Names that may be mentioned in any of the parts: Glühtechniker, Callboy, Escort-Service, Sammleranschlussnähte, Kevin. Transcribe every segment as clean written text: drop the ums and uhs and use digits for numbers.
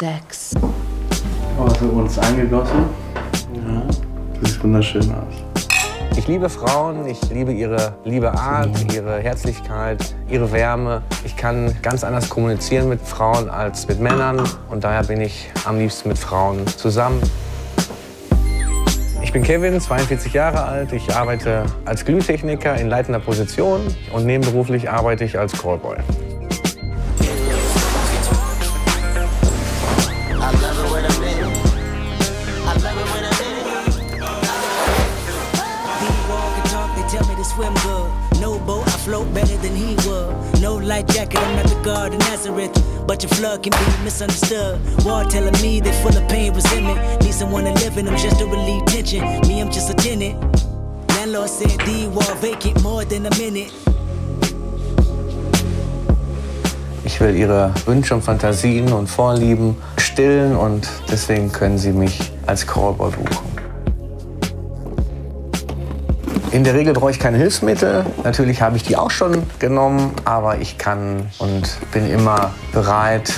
6. Also uns eingegossen. Ja, das sieht wunderschön aus. Ich liebe Frauen, ich liebe ihre liebe Art, ihre Herzlichkeit, ihre Wärme. Ich kann ganz anders kommunizieren mit Frauen als mit Männern. Und daher bin ich am liebsten mit Frauen zusammen. Ich bin Kevin, 42 Jahre alt. Ich arbeite als Glühtechniker in leitender Position. Und nebenberuflich arbeite ich als Callboy. Ich will ihre Wünsche und Fantasien und Vorlieben stillen und deswegen können sie mich als Callboy buchen. In der Regel brauche ich keine Hilfsmittel. Natürlich habe ich die auch schon genommen, aber ich kann und bin immer bereit.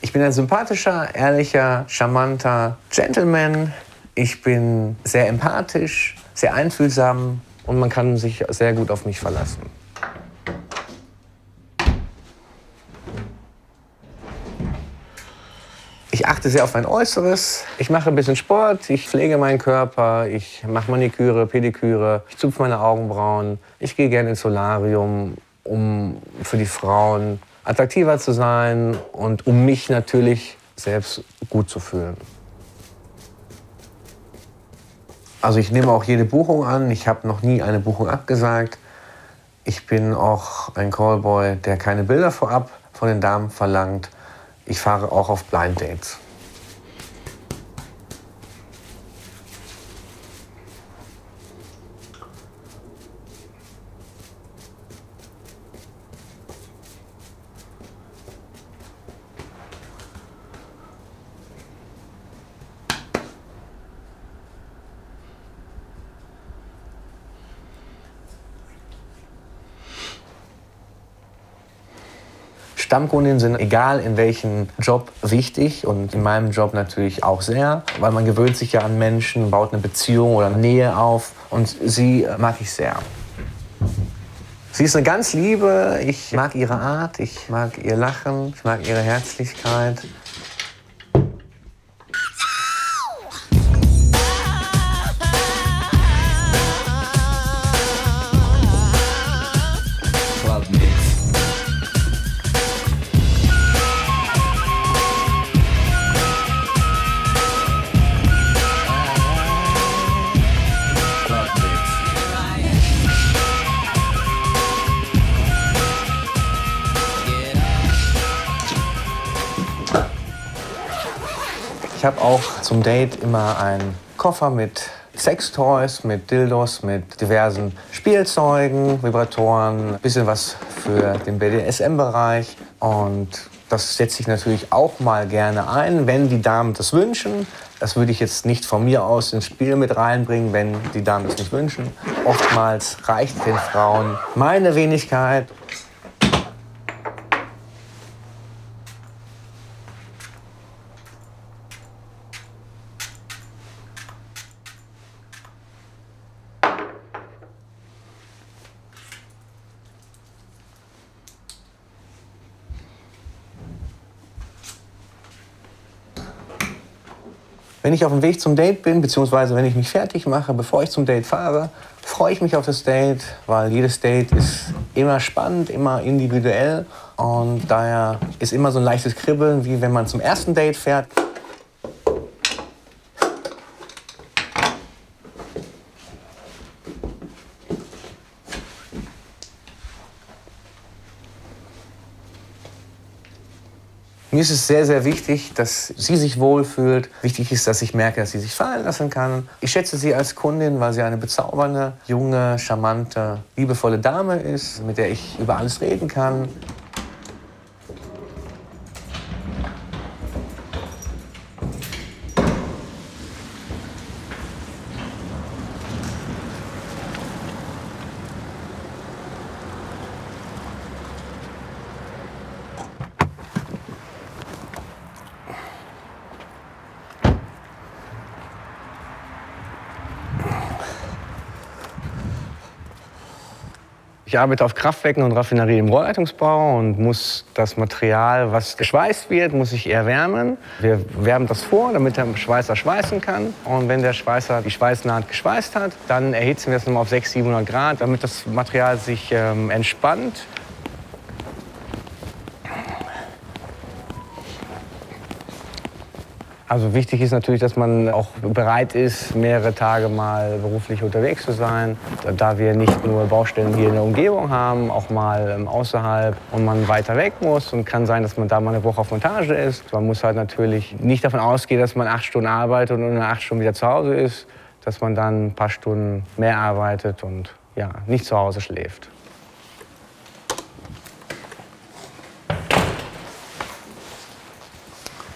Ich bin ein sympathischer, ehrlicher, charmanter Gentleman. Ich bin sehr empathisch, sehr einfühlsam und man kann sich sehr gut auf mich verlassen. Ich achte sehr auf mein Äußeres. Ich mache ein bisschen Sport, ich pflege meinen Körper, ich mache Maniküre, Pediküre, ich zupfe meine Augenbrauen, ich gehe gerne ins Solarium, um für die Frauen attraktiver zu sein und um mich natürlich selbst gut zu fühlen. Also ich nehme auch jede Buchung an. Ich habe noch nie eine Buchung abgesagt. Ich bin auch ein Callboy, der keine Bilder vorab von den Damen verlangt. Ich fahre auch auf Blind Dates. Stammkundinnen sind, egal in welchem Job, wichtig und in meinem Job natürlich auch sehr, weil man gewöhnt sich ja an Menschen, baut eine Beziehung oder eine Nähe auf und sie mag ich sehr. Sie ist eine ganz Liebe, ich mag ihre Art, ich mag ihr Lachen, ich mag ihre Herzlichkeit. Ich habe auch zum Date immer einen Koffer mit Sextoys, mit Dildos, mit diversen Spielzeugen, Vibratoren, ein bisschen was für den BDSM-Bereich. Und das setze ich natürlich auch mal gerne ein, wenn die Damen das wünschen. Das würde ich jetzt nicht von mir aus ins Spiel mit reinbringen, wenn die Damen das nicht wünschen. Oftmals reicht den Frauen meine Wenigkeit. Wenn ich auf dem Weg zum Date bin, beziehungsweise wenn ich mich fertig mache, bevor ich zum Date fahre, freue ich mich auf das Date, weil jedes Date ist immer spannend, immer individuell und daher ist immer so ein leichtes Kribbeln, wie wenn man zum ersten Date fährt. Mir ist es sehr, sehr wichtig, dass sie sich wohlfühlt. Wichtig ist, dass ich merke, dass sie sich fallen lassen kann. Ich schätze sie als Kundin, weil sie eine bezaubernde, junge, charmante, liebevolle Dame ist, mit der ich über alles reden kann. Ich arbeite auf Kraftwerken und Raffinerie im Rohrleitungsbau und muss das Material, was geschweißt wird, muss ich erwärmen. Wir wärmen das vor, damit der Schweißer schweißen kann. Und wenn der Schweißer die Schweißnaht geschweißt hat, dann erhitzen wir es nochmal auf 600, 700 Grad, damit das Material sich entspannt. Also wichtig ist natürlich, dass man auch bereit ist, mehrere Tage mal beruflich unterwegs zu sein. Da wir nicht nur Baustellen hier in der Umgebung haben, auch mal außerhalb und man weiter weg muss. Und kann sein, dass man da mal eine Woche auf Montage ist. Man muss halt natürlich nicht davon ausgehen, dass man 8 Stunden arbeitet und in 8 Stunden wieder zu Hause ist. Dass man dann ein paar Stunden mehr arbeitet und ja, nicht zu Hause schläft.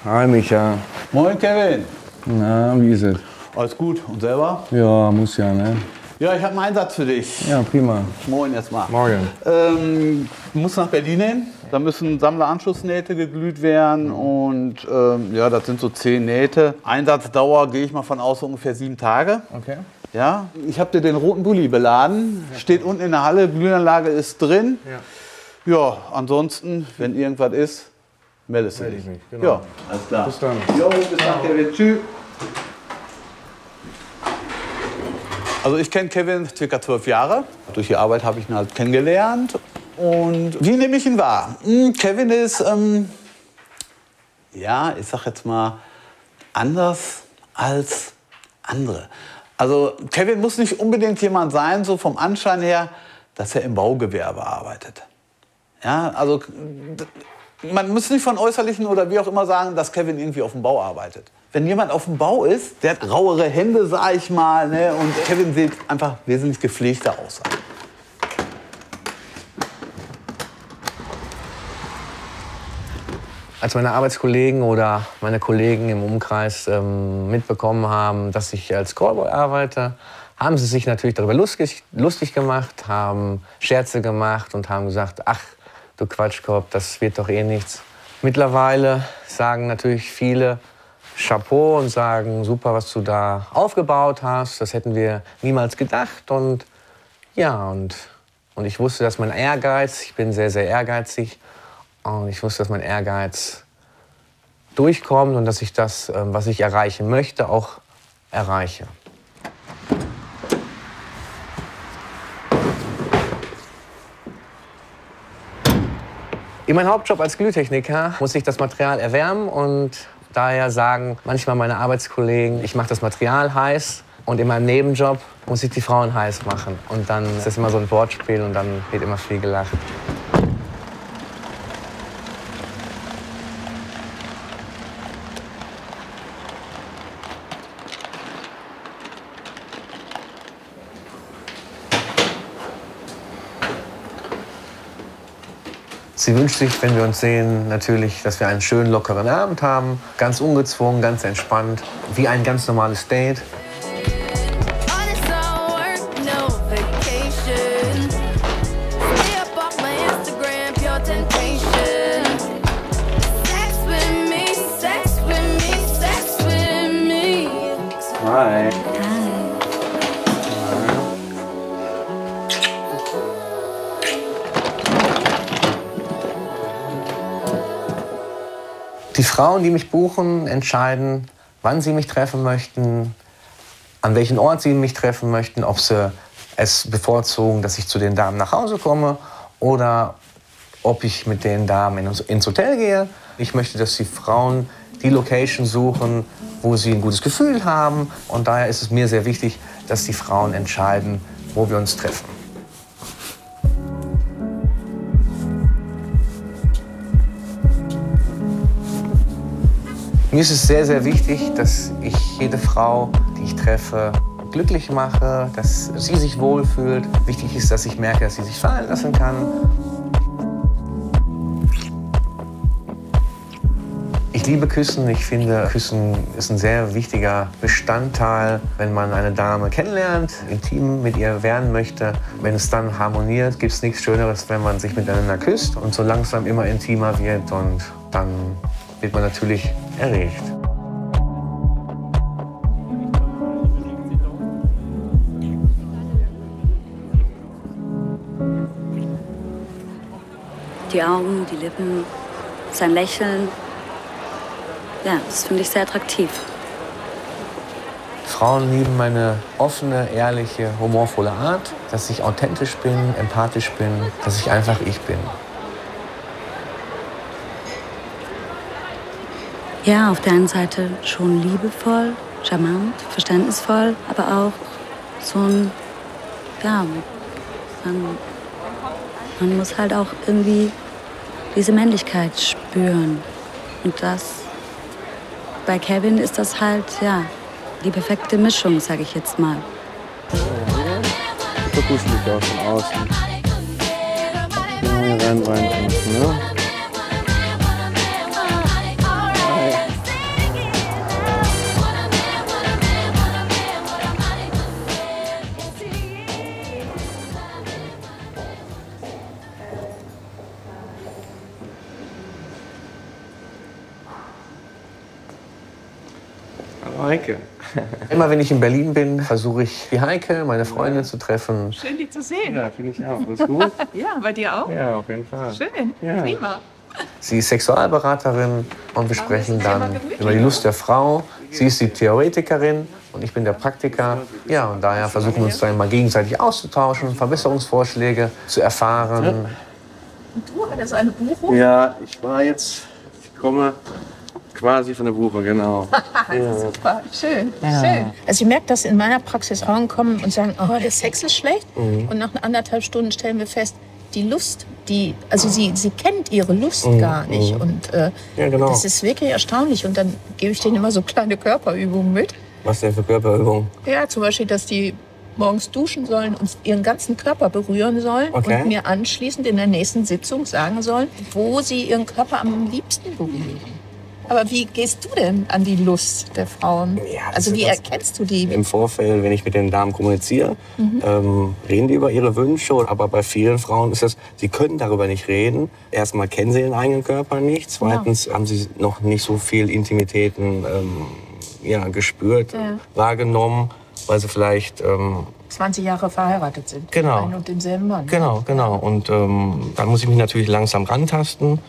Hi Micha. Moin Kevin. Na, wie ist es? Alles gut. Und selber? Ja, muss ja, ne? Ja, ich habe einen Einsatz für dich. Ja, prima. Moin erstmal. Morgen. Du musst nach Berlin hin. Da müssen Sammleranschlussnähte geglüht werden. Und ja, das sind so 10 Nähte. Einsatzdauer gehe ich mal von aus, so ungefähr 7 Tage. Okay. Ja, ich habe dir den roten Bulli beladen. Ja. Steht unten in der Halle, Glühanlage ist drin. Ja, ja, ansonsten, wenn irgendwas ist, meldest du dich. Genau. Ja, alles klar. Bis dann. Jo, bis dann, Kevin. Tschüss. Also ich kenne Kevin ca. 12 Jahre. Durch die Arbeit habe ich ihn halt kennengelernt. Und wie nehme ich ihn wahr? Kevin ist, ja, ich sag jetzt mal, anders als andere. Also Kevin muss nicht unbedingt jemand sein, so vom Anschein her, dass er im Baugewerbe arbeitet. Ja, also man muss nicht von Äußerlichen oder wie auch immer sagen, dass Kevin irgendwie auf dem Bau arbeitet. Wenn jemand auf dem Bau ist, der hat rauere Hände, sag ich mal, ne? Und Kevin sieht einfach wesentlich gepflegter aus. Als meine Arbeitskollegen oder meine Kollegen im Umkreis mitbekommen haben, dass ich als Callboy arbeite, haben sie sich natürlich darüber lustig gemacht, haben Scherze gemacht und haben gesagt, ach, du Quatschkorb, das wird doch eh nichts. Mittlerweile sagen natürlich viele Chapeau und sagen, super, was du da aufgebaut hast. Das hätten wir niemals gedacht. Und ja, und ich wusste, dass mein Ehrgeiz, ich bin sehr, sehr ehrgeizig, und ich wusste, dass mein Ehrgeiz durchkommt und dass ich das, was ich erreichen möchte, auch erreiche. In meinem Hauptjob als Glühtechniker muss ich das Material erwärmen und daher sagen manchmal meine Arbeitskollegen, ich mache das Material heiß, und in meinem Nebenjob muss ich die Frauen heiß machen. Und dann ist das immer so ein Wortspiel und dann wird immer viel gelacht. Sie wünscht sich, wenn wir uns sehen, natürlich, dass wir einen schönen, lockeren Abend haben. Ganz ungezwungen, ganz entspannt, wie ein ganz normales Date. Hi. Die Frauen, die mich buchen, entscheiden, wann sie mich treffen möchten, an welchen Ort sie mich treffen möchten, ob sie es bevorzugen, dass ich zu den Damen nach Hause komme oder ob ich mit den Damen ins Hotel gehe. Ich möchte, dass die Frauen die Location suchen, wo sie ein gutes Gefühl haben. Und daher ist es mir sehr wichtig, dass die Frauen entscheiden, wo wir uns treffen. Mir ist es sehr, sehr wichtig, dass ich jede Frau, die ich treffe, glücklich mache, dass sie sich wohlfühlt. Wichtig ist, dass ich merke, dass sie sich fallen lassen kann. Ich liebe Küssen. Ich finde, Küssen ist ein sehr wichtiger Bestandteil, wenn man eine Dame kennenlernt, intim mit ihr werden möchte. Wenn es dann harmoniert, gibt es nichts Schöneres, wenn man sich miteinander küsst und so langsam immer intimer wird und dann wird man natürlich erregt. Die Augen, die Lippen, sein Lächeln. Ja, das finde ich sehr attraktiv. Frauen lieben meine offene, ehrliche, humorvolle Art, dass ich authentisch bin, empathisch bin, dass ich einfach ich bin. Ja, auf der einen Seite schon liebevoll, charmant, verständnisvoll, aber auch so ein, ja, man muss halt auch irgendwie diese Männlichkeit spüren. Und das, bei Kevin ist das halt, ja, die perfekte Mischung, sage ich jetzt mal. So gut sieht er auch von außen. Ja, hier rein, ne? Heike. Immer wenn ich in Berlin bin, versuche ich die Heike, meine Freundin, zu treffen. Schön, die zu sehen. Ja, finde ich auch. Alles gut? Ja, bei dir auch? Ja, auf jeden Fall. Schön, ja. Prima. Sie ist Sexualberaterin und wir sprechen dann über die Lust der Frau. Sie ist die Theoretikerin und ich bin der Praktiker. Ja, und daher versuchen wir uns dann immer gegenseitig auszutauschen, Verbesserungsvorschläge zu erfahren. Und du hattest eine Buchung? Ja, ich komme quasi von der Buche, genau. Super, schön, ja. Schön. Also ich merke, dass in meiner Praxis Frauen kommen und sagen, oh, der Sex ist schlecht. Mhm. Und nach 1,5 Stunden stellen wir fest, die Lust, sie kennt ihre Lust gar nicht. Und ja, genau. Das ist wirklich erstaunlich. Und dann gebe ich denen immer so kleine Körperübungen mit. Was denn für Körperübungen? Ja, zum Beispiel, dass die morgens duschen sollen und ihren ganzen Körper berühren sollen und mir anschließend in der nächsten Sitzung sagen sollen, wo sie ihren Körper am liebsten berühren. Aber wie gehst du denn an die Lust der Frauen? Ja, also wie erkennst du die? Im Vorfeld, wenn ich mit den Damen kommuniziere, reden die über ihre Wünsche. Aber bei vielen Frauen ist das, sie können darüber nicht reden. Erstmal kennen sie den eigenen Körper nicht. Zweitens haben sie noch nicht so viel Intimitäten gespürt, wahrgenommen, weil sie vielleicht 20 Jahre verheiratet sind. Genau. Einen und demselben Mann. Genau, genau. Und dann muss ich mich natürlich langsam rantasten.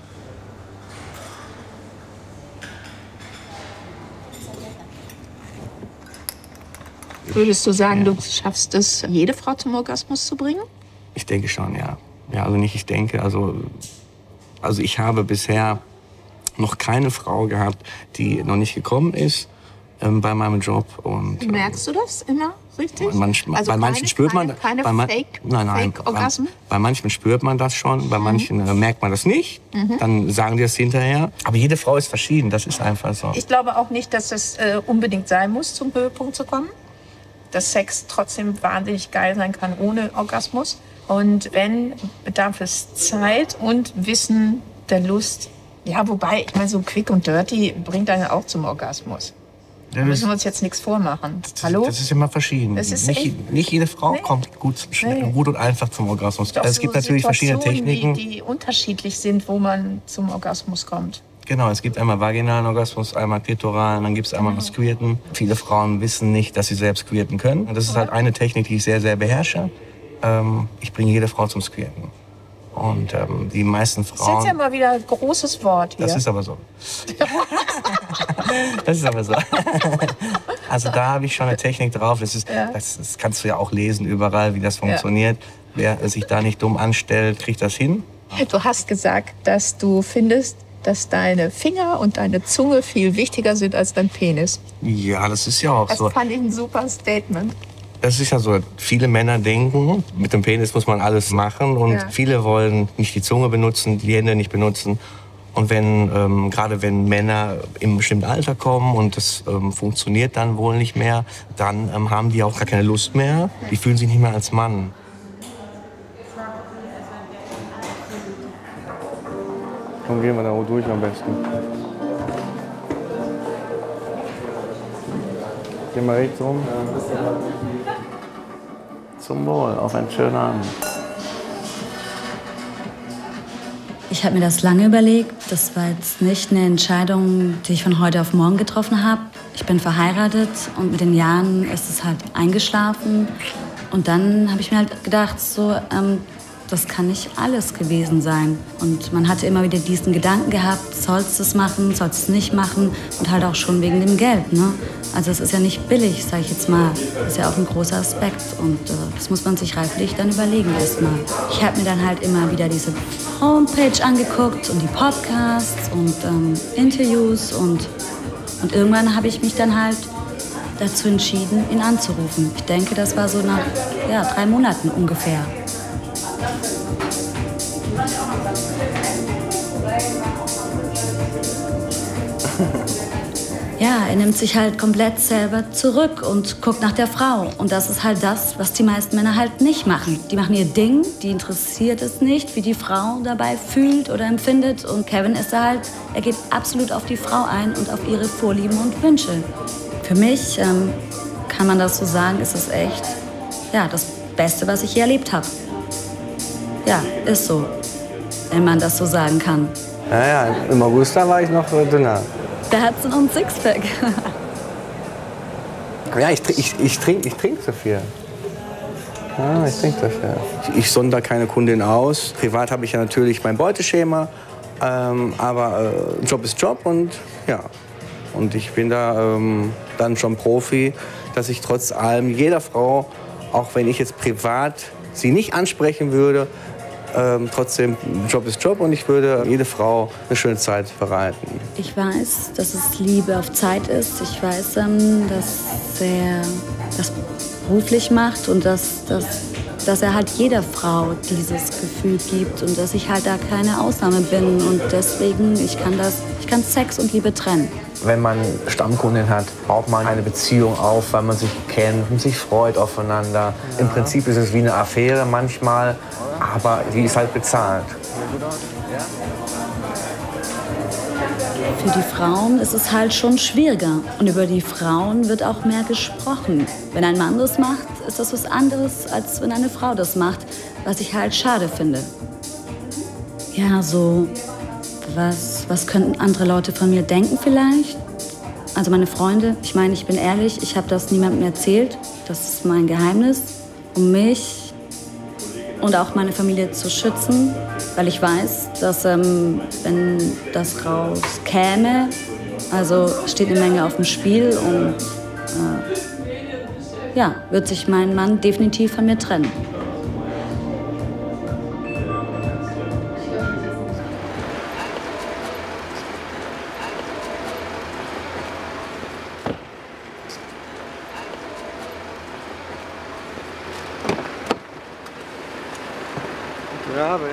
Würdest du sagen, du schaffst es, jede Frau zum Orgasmus zu bringen? Ich denke schon, ja. Ja, also nicht ich denke, also ich habe bisher noch keine Frau gehabt, die noch nicht gekommen ist bei meinem Job. Und, merkst du das immer richtig? Also bei manchen spürt man das. Keine Fake-Orgasmen? Bei manchen spürt man das schon, bei manchen merkt man das nicht. Dann sagen die das hinterher. Aber jede Frau ist verschieden, das ist einfach so. Ich glaube auch nicht, dass es unbedingt sein muss, zum Höhepunkt zu kommen. Dass Sex trotzdem wahnsinnig geil sein kann ohne Orgasmus. Und wenn, bedarf es Zeit und Wissen der Lust. Ja, wobei, ich meine, so quick und dirty bringt einen auch zum Orgasmus. Da müssen wir uns jetzt nichts vormachen. Hallo? Das ist immer verschieden. Nicht jede Frau kommt gut und einfach zum Orgasmus. Also es gibt natürlich verschiedene Techniken, die unterschiedlich sind, wo man zum Orgasmus kommt. Genau, es gibt einmal vaginalen Orgasmus, einmal klitoralen, dann gibt es einmal das Squirten. Viele Frauen wissen nicht, dass sie selbst squirten können. Und das ist halt eine Technik, die ich sehr, sehr beherrsche. Ich bringe jede Frau zum Squirten. Und die meisten Frauen... Das ist ja mal wieder ein großes Wort hier. Das ist aber so. Das ist aber so. Also da habe ich schon eine Technik drauf. Das kannst du ja auch lesen überall, wie das funktioniert. Ja. Wer sich da nicht dumm anstellt, kriegt das hin. Du hast gesagt, dass du findest, dass deine Finger und deine Zunge viel wichtiger sind als dein Penis. Ja, das ist ja auch so. Das fand ich ein super Statement. Das ist ja so, viele Männer denken, mit dem Penis muss man alles machen und viele wollen nicht die Zunge benutzen, die Hände nicht benutzen. Und wenn, gerade wenn Männer im bestimmten Alter kommen und das funktioniert dann wohl nicht mehr, dann haben die auch gar keine Lust mehr. Die fühlen sich nicht mehr als Mann. Dann gehen wir da auch durch am besten. Gehen wir rechts rum. Zum Wohl, auf einen schönen Abend. Ich habe mir das lange überlegt. Das war jetzt nicht eine Entscheidung, die ich von heute auf morgen getroffen habe. Ich bin verheiratet und mit den Jahren ist es halt eingeschlafen. Und dann habe ich mir halt gedacht, so, das kann nicht alles gewesen sein. Und man hatte immer wieder diesen Gedanken gehabt, sollst du es machen, sollst du es nicht machen. Und halt auch schon wegen dem Geld, ne? Also es ist ja nicht billig, sage ich jetzt mal. Das ist ja auch ein großer Aspekt und das muss man sich reiflich dann überlegen erstmal. Ich habe mir dann halt immer wieder diese Homepage angeguckt und die Podcasts und Interviews und irgendwann habe ich mich dann halt dazu entschieden, ihn anzurufen. Ich denke, das war so nach 3 Monaten ungefähr. Ja, er nimmt sich halt komplett selber zurück und guckt nach der Frau. Und das ist halt das, was die meisten Männer halt nicht machen. Die machen ihr Ding, die interessiert es nicht, wie die Frau dabei fühlt oder empfindet. Und Kevin ist da halt, er geht absolut auf die Frau ein und auf ihre Vorlieben und Wünsche. Für mich, kann man das so sagen, ist es echt, ja, das Beste, was ich je erlebt habe. Ja, ist so, wenn man das so sagen kann. Ja, im August war ich noch dünner. Da hat's noch ein Sixpack. Ja, ich trinke so viel. Ja, ich trinke so viel. Ich sondere keine Kundin aus. Privat habe ich ja natürlich mein Beuteschema. Aber Job ist Job und ja. Und ich bin da dann schon Profi, dass ich trotz allem jeder Frau, auch wenn ich jetzt privat sie nicht ansprechen würde, trotzdem, Job ist Job und ich würde jede Frau eine schöne Zeit bereiten. Ich weiß, dass es Liebe auf Zeit ist. Ich weiß, dass er das beruflich macht und dass er halt jeder Frau dieses Gefühl gibt und dass ich halt da keine Ausnahme bin. Und deswegen, ich kann Sex und Liebe trennen. Wenn man Stammkundin hat, baut man eine Beziehung auf, weil man sich kennt und sich freut aufeinander. Ja. Im Prinzip ist es wie eine Affäre manchmal, aber die ist halt bezahlt. Für die Frauen ist es halt schon schwieriger. Und über die Frauen wird auch mehr gesprochen. Wenn ein Mann das macht, ist das was anderes, als wenn eine Frau das macht, was ich halt schade finde. Ja, so... Was könnten andere Leute von mir denken vielleicht? Also meine Freunde, ich meine, ich bin ehrlich, ich habe das niemandem erzählt. Das ist mein Geheimnis, um mich und auch meine Familie zu schützen. Weil ich weiß, dass wenn das rauskäme, also steht eine Menge auf dem Spiel und ja, wird sich mein Mann definitiv von mir trennen. Guten Abend.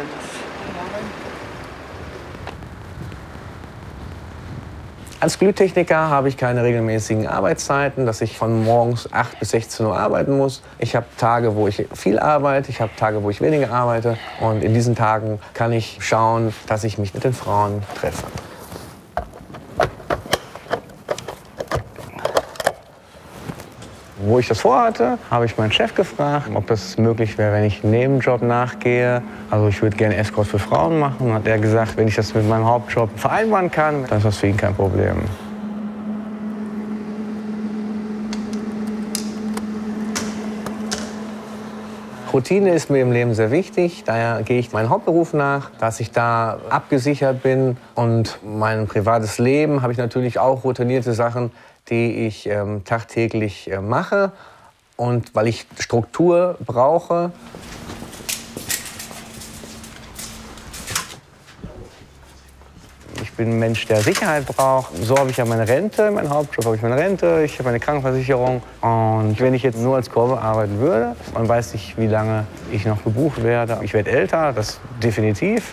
Als Glühtechniker habe ich keine regelmäßigen Arbeitszeiten, dass ich von morgens 8 bis 16 Uhr arbeiten muss. Ich habe Tage, wo ich viel arbeite, ich habe Tage, wo ich weniger arbeite. Und in diesen Tagen kann ich schauen, dass ich mich mit den Frauen treffe. Wo ich das vorhatte, habe ich meinen Chef gefragt, ob das möglich wäre, wenn ich einen Nebenjob nachgehe. Also ich würde gerne Escort für Frauen machen. Hat er gesagt, wenn ich das mit meinem Hauptjob vereinbaren kann, dann ist das für ihn kein Problem. Routine ist mir im Leben sehr wichtig, daher gehe ich meinem Hauptberuf nach, dass ich da abgesichert bin. Und mein privates Leben habe ich natürlich auch routinierte Sachen, die ich tagtäglich mache. Und weil ich Struktur brauche. Ich bin ein Mensch, der Sicherheit braucht. So habe ich ja meine Rente, mein Hauptjob habe ich meine Rente, ich habe meine Krankenversicherung. Und wenn ich jetzt nur als Kurve arbeiten würde, man weiß nicht, wie lange ich noch gebucht werde. Ich werde älter, das definitiv.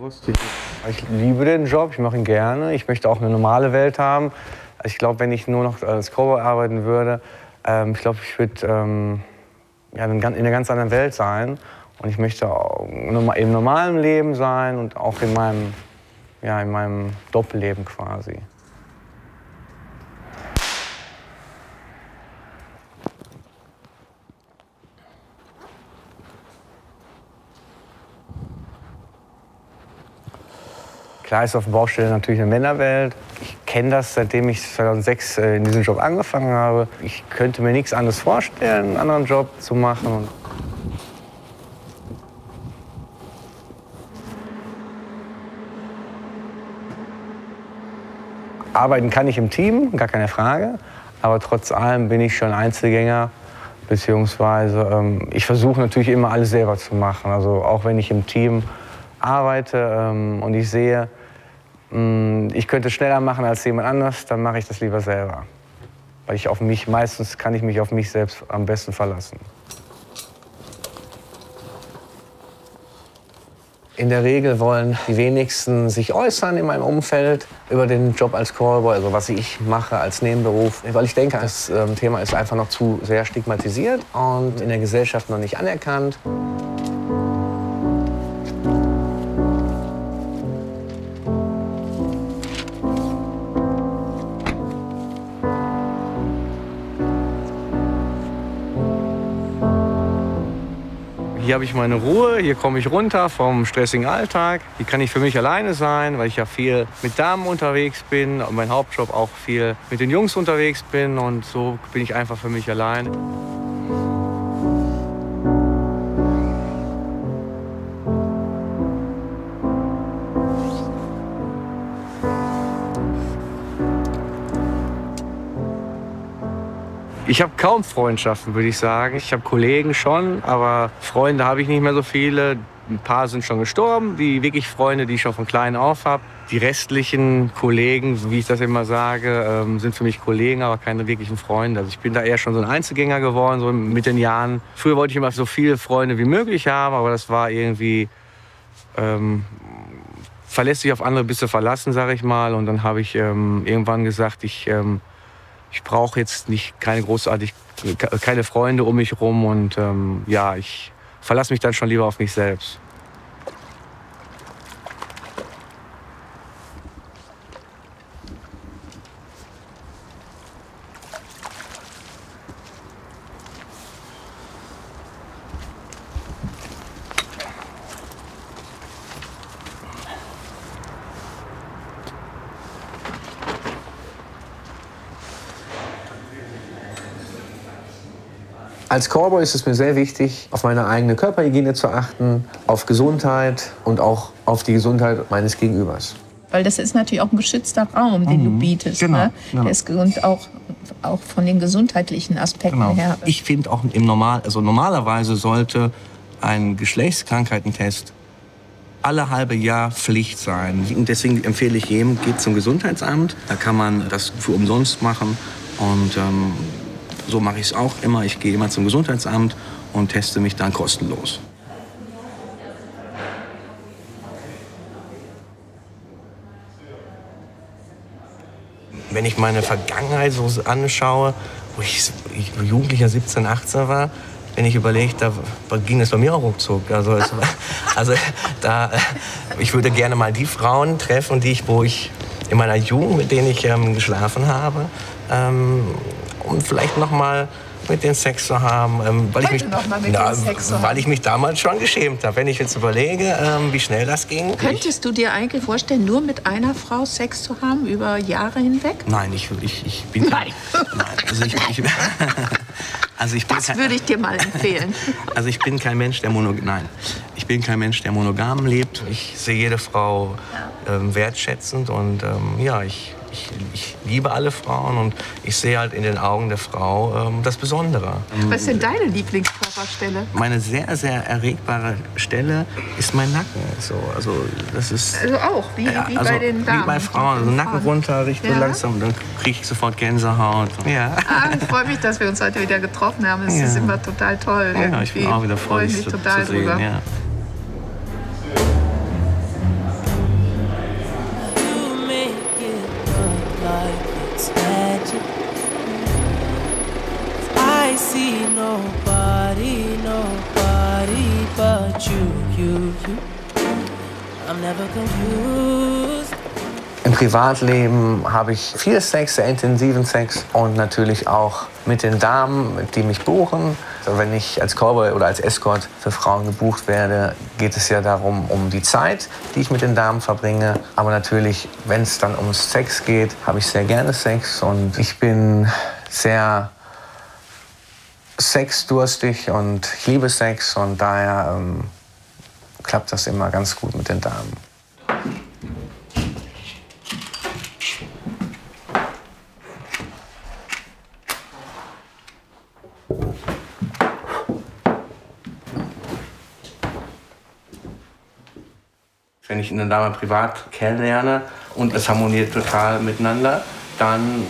rostig ist. Ich liebe den Job, ich mache ihn gerne. Ich möchte auch eine normale Welt haben. Ich glaube, wenn ich nur noch als Cowboy arbeiten würde, ich glaube, ich würde ja, in einer ganz anderen Welt sein. Und ich möchte auch im normalen Leben sein und auch in meinem Doppelleben quasi. Klar ist auf der Baustelle natürlich eine Männerwelt. Ich kenne das, seitdem ich 2006 in diesem Job angefangen habe. Ich könnte mir nichts anderes vorstellen, einen anderen Job zu machen. Arbeiten kann ich im Team, gar keine Frage. Aber trotz allem bin ich schon Einzelgänger. Beziehungsweise ich versuche natürlich immer alles selber zu machen. Also auch wenn ich im Team arbeite und ich sehe, ich könnte schneller machen als jemand anders, dann mache ich das lieber selber. Weil ich auf mich, meistens kann ich mich auf mich selbst am besten verlassen. In der Regel wollen die wenigsten sich äußern in meinem Umfeld über den Job als Callboy, also was ich mache als Nebenberuf. Weil ich denke, das Thema ist einfach noch zu sehr stigmatisiert und in der Gesellschaft noch nicht anerkannt. Hier habe ich meine Ruhe, hier komme ich runter vom stressigen Alltag. Hier kann ich für mich alleine sein, weil ich ja viel mit Damen unterwegs bin und mein Hauptjob auch viel mit den Jungs unterwegs bin. Und so bin ich einfach für mich allein. Ich habe kaum Freundschaften, würde ich sagen. Ich habe Kollegen schon, aber Freunde habe ich nicht mehr so viele. Ein paar sind schon gestorben, die wirklich Freunde, die ich schon von klein auf habe. Die restlichen Kollegen, wie ich das immer sage, sind für mich Kollegen, aber keine wirklichen Freunde. Also ich bin da eher schon so ein Einzelgänger geworden, so mit den Jahren. Früher wollte ich immer so viele Freunde wie möglich haben, aber das war irgendwie verlässlich auf andere bisschen verlassen, sage ich mal. Und dann habe ich irgendwann gesagt, ich brauche jetzt nicht keine Freunde um mich rum und ja, ich verlasse mich dann schon lieber auf mich selbst. Als Cowboy ist es mir sehr wichtig, auf meine eigene Körperhygiene zu achten, auf Gesundheit und auch auf die Gesundheit meines Gegenübers. Weil das ist natürlich auch ein geschützter Raum, den du bietest. Genau, ne? Genau. Der ist, und auch von den gesundheitlichen Aspekten her. Ich finde auch normalerweise sollte ein Geschlechtskrankheitentest alle halbe Jahr Pflicht sein. Und deswegen empfehle ich jedem, geht zum Gesundheitsamt. Da kann man das für umsonst machen und so mache ich es auch immer. Ich gehe immer zum Gesundheitsamt und teste mich dann kostenlos. Wenn ich meine Vergangenheit so anschaue, wo ich Jugendlicher 17, 18 war, wenn ich überlege, da ging es bei mir auch ruckzuck. Ich würde gerne mal die Frauen treffen, wo ich in meiner Jugend, mit denen ich geschlafen habe, und vielleicht noch mal mit denen Sex zu haben, weil ich mich damals schon geschämt habe. Wenn ich jetzt überlege, wie schnell das ging. Könntest du dir eigentlich vorstellen, nur mit einer Frau Sex zu haben über Jahre hinweg? Nein, ich bin... Nein. Nein, das würde ich dir mal empfehlen. Also ich bin kein Mensch, der monogam lebt. Ich sehe jede Frau wertschätzend und ja, ich liebe alle Frauen und ich sehe halt in den Augen der Frau das Besondere. Was ist denn deine Lieblingskörperstelle? Meine sehr, sehr erregbare Stelle ist mein Nacken. Bei den Damen? Wie bei Frauen. Also Nacken runter, ich bin langsam, dann kriege ich sofort Gänsehaut. Ja. Ah, ich freue mich, dass wir uns heute wieder getroffen haben. Es ist immer total toll. Ja, ich bin auch wieder froh, dich zu sehen. Ja. see nobody, nobody but you. I'm never confused. Im Privatleben habe ich viel Sex, sehr intensiven Sex und natürlich auch mit den Damen, die mich buchen. Also wenn ich als Callboy oder als Escort für Frauen gebucht werde, geht es ja darum, um die Zeit, die ich mit den Damen verbringe. Aber natürlich, wenn es dann um Sex geht, habe ich sehr gerne Sex und ich bin sehr sexdurstig und ich liebe Sex und daher klappt das immer ganz gut mit den Damen. Wenn ich eine Dame privat kennenlerne und es harmoniert total miteinander, dann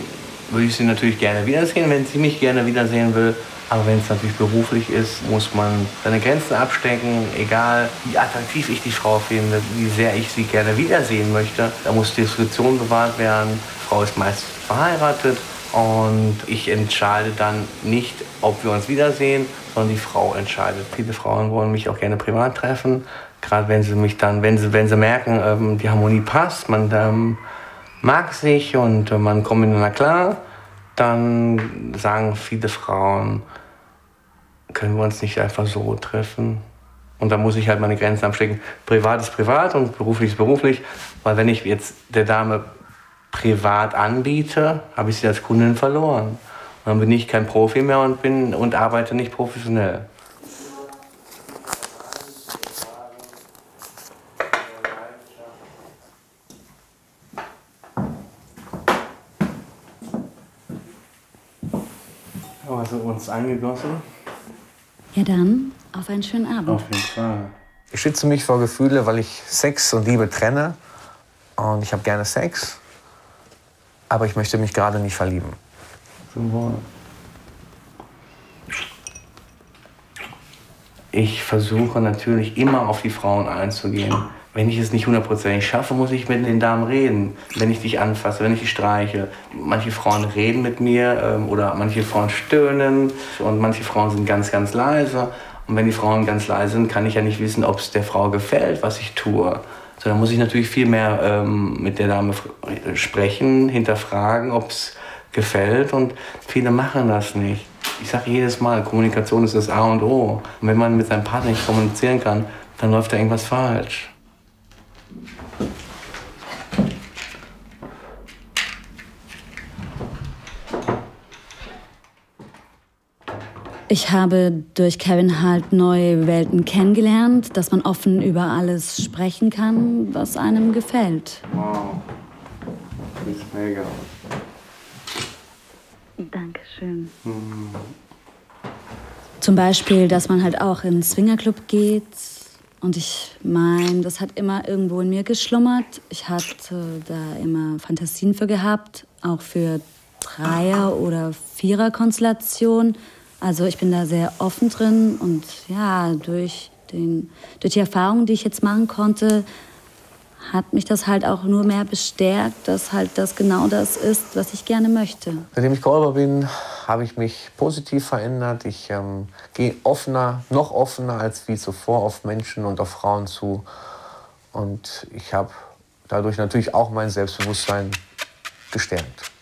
würde ich sie natürlich gerne wiedersehen, wenn sie mich gerne wiedersehen will. Aber wenn es natürlich beruflich ist, muss man seine Grenzen abstecken. Egal, wie attraktiv ich die Frau finde, wie sehr ich sie gerne wiedersehen möchte. Da muss Diskretion bewahrt werden. Die Frau ist meist verheiratet und ich entscheide dann nicht, ob wir uns wiedersehen, sondern die Frau entscheidet. Viele Frauen wollen mich auch gerne privat treffen. Gerade wenn sie mich dann, wenn sie merken, die Harmonie passt, man mag sich und man kommt miteinander klar, dann sagen viele Frauen, können wir uns nicht einfach so treffen. Und da muss ich halt meine Grenzen abstecken. Privat ist privat und beruflich ist beruflich. Weil wenn ich jetzt der Dame privat anbiete, habe ich sie als Kundin verloren. Und dann bin ich kein Profi mehr und arbeite nicht professionell. Hast du uns eingegossen? Ja, dann auf einen schönen Abend. Auf jeden Fall. Ich schütze mich vor Gefühle, weil ich Sex und Liebe trenne. Und ich habe gerne Sex. Aber ich möchte mich gerade nicht verlieben. Zum Wohl. Ich versuche natürlich immer auf die Frauen einzugehen. Wenn ich es nicht hundertprozentig schaffe, muss ich mit den Damen reden. Wenn ich dich anfasse, wenn ich dich streiche. Manche Frauen reden mit mir oder manche Frauen stöhnen. Und manche Frauen sind ganz, ganz leise. Und wenn die Frauen ganz leise sind, kann ich ja nicht wissen, ob es der Frau gefällt, was ich tue. So, dann muss ich natürlich viel mehr mit der Dame sprechen, hinterfragen, ob es gefällt. Und viele machen das nicht. Ich sage jedes Mal, Kommunikation ist das A und O. Und wenn man mit seinem Partner nicht kommunizieren kann, dann läuft da irgendwas falsch. Ich habe durch Kevin halt neue Welten kennengelernt, dass man offen über alles sprechen kann, was einem gefällt. Wow, das ist mega. Dankeschön. Zum Beispiel, dass man halt auch in einen Swingerclub geht. Und ich meine, das hat immer irgendwo in mir geschlummert. Ich hatte da immer Fantasien für gehabt, auch für Dreier- oder Vierer-Konstellationen. Also ich bin da sehr offen drin und ja, durch die Erfahrung, die ich jetzt machen konnte, hat mich das halt auch nur mehr bestärkt, dass halt das genau das ist, was ich gerne möchte. Seitdem ich Callboy bin, habe ich mich positiv verändert. Ich gehe offener, noch offener als wie zuvor auf Menschen und auf Frauen zu. Und ich habe dadurch natürlich auch mein Selbstbewusstsein gestärkt.